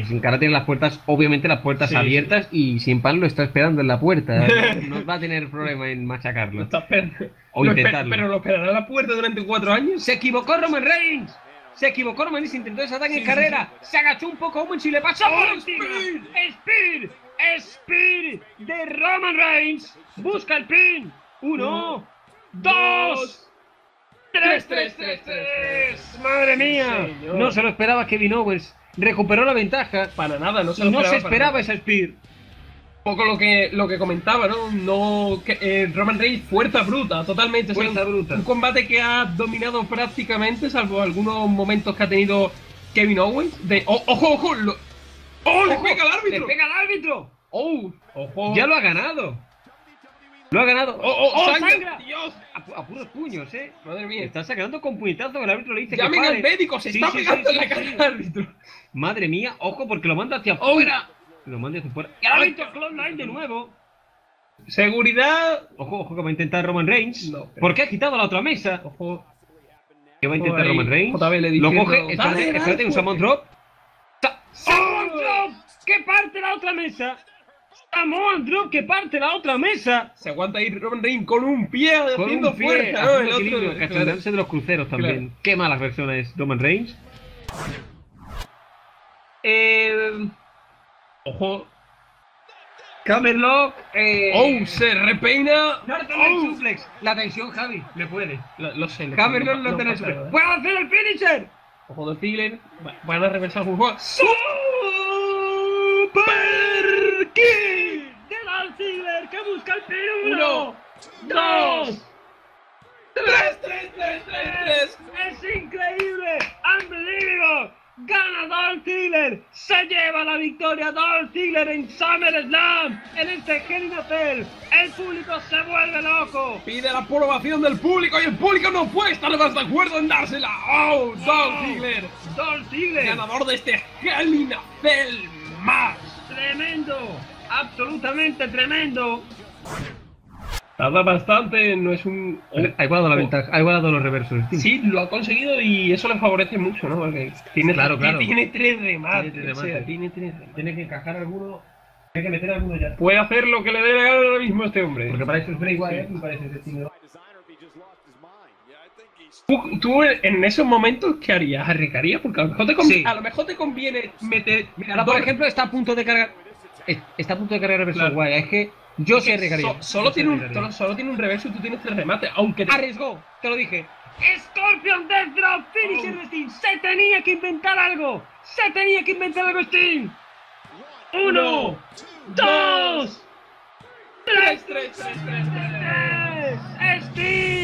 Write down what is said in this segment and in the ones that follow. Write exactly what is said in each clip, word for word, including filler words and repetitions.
que Sin Cara tiene las puertas, obviamente las puertas sí, abiertas sí. y Sin Pan lo está esperando en la puerta. No va a tener problema en machacarlo. Está o intentarlo. Pero lo esperará en la puerta durante cuatro años. Se equivocó Roman Reigns. Se equivocó Roman Reigns, intentó ese ataque sí, en sí, carrera. Sí, sí. Se agachó un poco Owens y le pasó. ¡Oh, Speed! ¡Speed! ¡Speed de Roman Reigns! Busca el pin. Uno, Uno dos. dos. ¡Tres, tres, tres, tres! ¡Madre mía! Sí, no se lo esperaba Kevin Owens. Recuperó la ventaja. Para nada, no se lo esperaba. No se esperaba esa spear. Un poco lo que, lo que comentaba, ¿no? no que, eh, Roman Reigns, fuerza bruta, totalmente. Fuerza o sea, bruta. Un, un combate que ha dominado prácticamente, salvo algunos momentos que ha tenido Kevin Owens. De, oh, ¡Ojo, ojo! Lo, ¡Oh, le pega al árbitro! ¡Le pega al árbitro! ¡Oh! Ojo. ¡Ya lo ha ganado! Lo ha ganado. ¡Oh, oh, oh sangra! sangra. Dios. A, a puros puños, eh. Madre mía. Está sacando con puñetazos que el árbitro le dice que pare. ¡Llamen al médico! Se sí, está sí, pegando sí, sí, en la sí, cara sí. al árbitro. Madre mía, ojo, porque lo manda hacia afuera. Oh, lo manda hacia afuera. ¡Y el árbitro Cloud nine de nuevo! Seguridad. Ojo, ojo, que va a intentar Roman Reigns. No, pero... Porque ha quitado la otra mesa. Ojo. Que va a intentar Roman Reigns. Le lo coge. Espérate, un Samoan Drop. ¡Samoan Drop! ¡Que parte la otra mesa! Samoan Drop que parte la otra mesa. Se aguanta ahí Roman Reigns con un pie con haciendo un pie, fuerza, ¿no? El otro, cachandándose de los cruceros también. Claro. Qué mala versión es Roman Reigns. Eh, ojo. Camerlock. Eh, oh, se repeina. Oh. La tensión, Javi. Le puede. Lo, lo sé. Camerlock no, no, no tiene suplex. No, ¡puedo hacer el finisher! Ojo del Ziggler. Van a reversar un juego. ¿Qué? De Dolph Ziggler que busca el pin. Uno, dos, tres, tres, tres, tres, tres. Es increíble, unbelievable. Gana Dolph Ziggler, se lleva la victoria Dolph Ziggler en SummerSlam, en este Hell in a Cell. El público se vuelve loco. Pide la aprobación del público y el público no puede estar más de acuerdo en dársela. Oh, Dolph oh, Ziggler, Dolph Ziggler, ganador de este Hell in a Cell más. Tremendo, absolutamente tremendo. Tarda bastante, no es un... Oh, ha igualado la oh. ventaja, ha igualado los reversos. Tío. Sí, lo ha conseguido y eso le favorece mucho, ¿no? Porque tiene, claro, claro. tiene tres remates, tiene, o sea, tiene tres remates. Tiene que encajar alguno, tiene que meter alguno ya. Puede hacer lo que le dé la gana ahora mismo a este hombre. Porque para eso es Bray Wyatt, me parece que tiene... ¿Tú, tú en esos momentos qué harías? ¿Arriesgarías? Porque a lo mejor te conviene, sí. a lo mejor te conviene meter... Ahora, por ejemplo, está a punto de cargar... Está a punto de cargar reverso claro. guay. Es que yo sí arriesgaría. So, solo, tiene un, solo, solo tiene un reverso y tú tienes tres remates. Aunque te... Arriesgó, te lo dije. Scorpion Death Drop, finisher oh. de Steam. Se tenía que inventar algo. Se tenía que inventar algo, Steam. Uno, Uno dos, tres, tres, tres, tres, tres, tres, tres. Steam.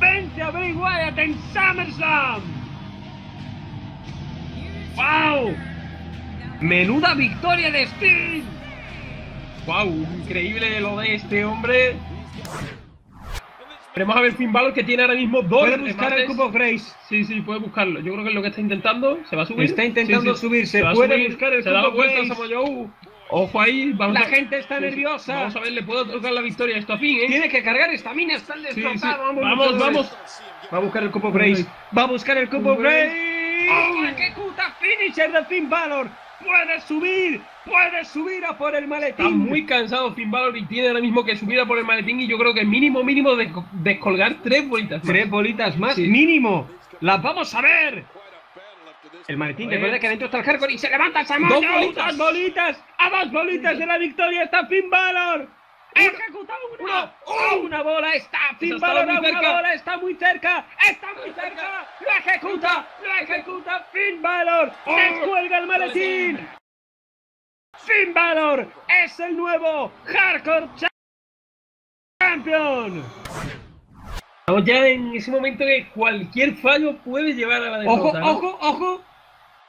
Vence a Bray Wyatt en SummerSlam. ¡Wow! ¡Menuda victoria de Sting! ¡Wow! Increíble lo de este hombre. Veremos a ver Finn Balor, que tiene ahora mismo dos. Puede buscar remates. El Coup de Grâce. Sí, sí, puede buscarlo. Yo creo que es lo que está intentando. ¿Se va a subir? Está intentando sí, sí. subirse. Se va puede subir. buscar el Se Coup de Grâce. Samoa Joe. Ojo ahí, vamos la a... gente está sí, nerviosa. Vamos a ver, le puedo tocar la victoria a esto a Finn, ¿eh? Tiene que cargar esta mina, está el destrozado. Sí, sí. Vamos, vamos, vamos. Va a buscar el Coup de Grâce. Va a buscar el Coup de Grâce. ¡Oh, qué puta finisher de Finn Balor! ¡Puede subir! ¡Puede subir a por el maletín! Está muy cansado Finn Balor y tiene ahora mismo que subir a por el maletín. Y yo creo que mínimo, mínimo, de descolgar tres bolitas más. Tres bolitas más, sí. mínimo. ¡Las vamos a ver! El maletín, recuerda que adentro está el hardcore y se levanta Samoa Joe. ¡Dos bolitas! bolitas! ¡A dos bolitas de la victoria está Finn Balor! ¡Ejecutado una! ¡Oh! ¡Una bola está Finn Balor! ¡Una bola está muy cerca! ¡Está muy cerca! ¡Lo ejecuta! ¡Lo ejecuta Finn Balor! ¡Oh! ¡Descuelga el maletín! ¡Finn Balor es el nuevo Hardcore Champion! Estamos ya en ese momento que cualquier fallo puede llevar a la derrota. ¡Ojo, ojo, ojo!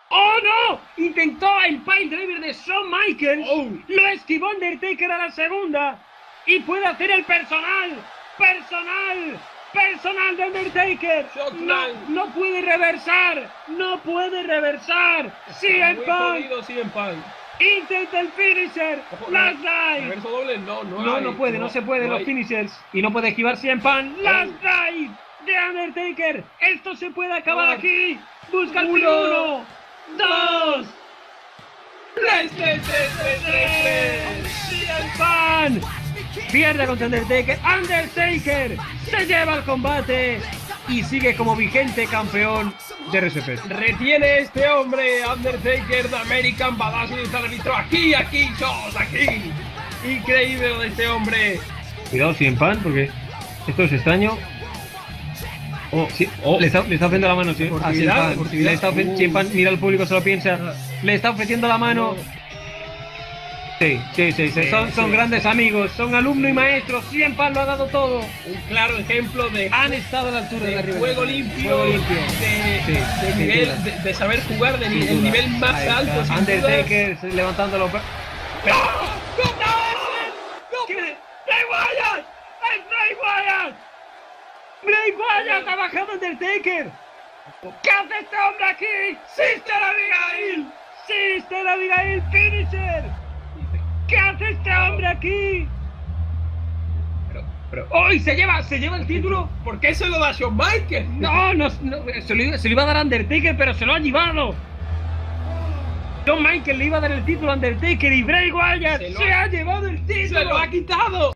¡Oh, no! Intentó el pile driver de Shawn Michaels. Oh. Lo esquivó Undertaker a la segunda. Y puede hacer el personal. Personal. Personal de Undertaker. No, no puede reversar. No puede reversar. C M Punk. Intenta el finisher. Ojo, Last Ride. Reverso doble. No, no, no, hay, no puede. No, no se puede no los hay. finishers. Y no puede esquivar C M Punk. Last Ride de Undertaker. Esto se puede acabar no. aquí. Busca el uno. Dos, tres, tres, tres, tres, tres, tres. ¡Tira el pan! Pierde contra Undertaker. Undertaker se lleva el combate y sigue como vigente campeón de R C P. Retiene este hombre, Undertaker, de American Badass, y está el árbitro. Aquí, aquí, todos, aquí. Increíble lo de este hombre. Cuidado, cien pan, porque esto es estaño. Oh, sí. oh. Le, está, le está ofreciendo la mano, sí. Deportividad, deportividad. Le está ofreciendo, uh. cien pan, mira, el público se lo piensa. Le está ofreciendo la mano. Sí, sí, sí, sí. Son, sí, son sí. grandes amigos, son alumno y maestro, cien pan lo ha dado todo. Un claro ejemplo de... Han estado a la altura del de juego limpio, juego limpio. De, sí, de, nivel, de, de saber jugar, del de nivel más Ahí alto. Está. Undertaker levantando los... ¡No! ¡No! ¡Bray Wyatt! ¡Es Bray Wyatt! ¡Bray Wyatt ha bajado Undertaker! ¿Qué hace este hombre aquí? ¡Sister Abigail! ¡Sister Abigail! ¡Finisher! ¿Qué hace este hombre aquí? Pero, pero, ¡oh! Y se lleva, se lleva el título. ¿Por qué se lo da Shawn Michaels? No, no, no se, lo, se lo iba a dar Undertaker, pero se lo ha llevado. Shawn Michaels le iba a dar el título a Undertaker y Bray Wyatt se, se ha llevado el título. Se lo ha quitado.